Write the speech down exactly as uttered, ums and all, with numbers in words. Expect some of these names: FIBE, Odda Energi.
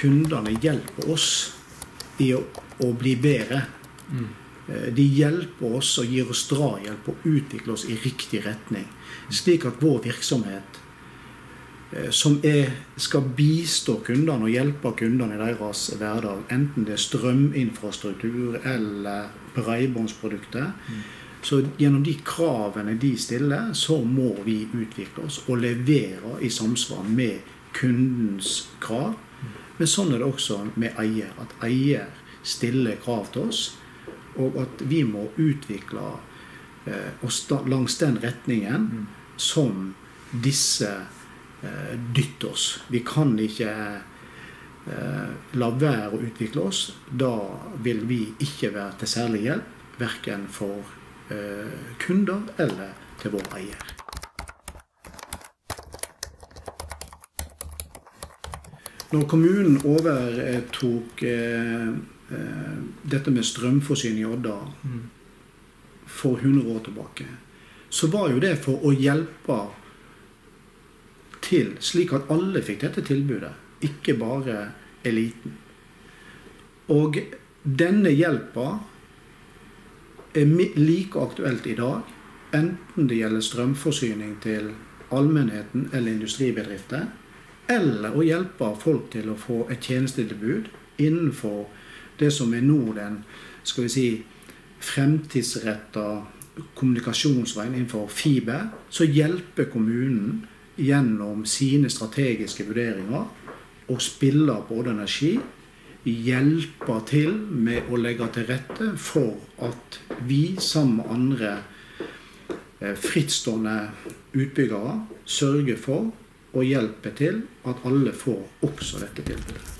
kundene hjelper oss i å, å bli bedre. Mm. De hjelper oss og gir oss drahjelp og utvikler oss i riktig retning. Slik at vår virksomhet, som er, skal bistå kundene og hjelpe kundene i deres hverdag, enten det er strøminfrastruktur eller breibåndsprodukter, mm. så gjennom de kravene de stiller, så må vi utvikle oss og levere i samsvar med kundens krav. Men sånn er det også med eier, at eier stiller krav til oss, og at vi må utvikle eh, oss da, langs den retningen mm. som disse eh, dytter oss. Vi kan ikke eh, la være å utvikle oss. Da vil vi ikke være til særlig hjelp, hverken for eh, kunder eller til vår eier. Når kommunen overtok eh, dette med strømforsyning i Odda for hundre år tilbake, så var jo det for å hjelpe til slik at alle fikk dette tilbudet, ikke bare eliten. Og denne hjelpa er like aktuelt i dag, enten det gjelder strømforsyning til allmennheten eller industribedrifter, eller å hjelpe folk til å få et tjenestetilbud innenfor det som er nå den, skal vi si, fremtidsrettet kommunikasjonsveien innenfor FIBE, så hjelper kommunen gjennom sine strategiske vurderinger å spille på Odda Energi, hjelpe til med å legge til rette for at vi sammen med andre frittstående utbyggere sørger for og hjelper til at alle får også dette tilbudet.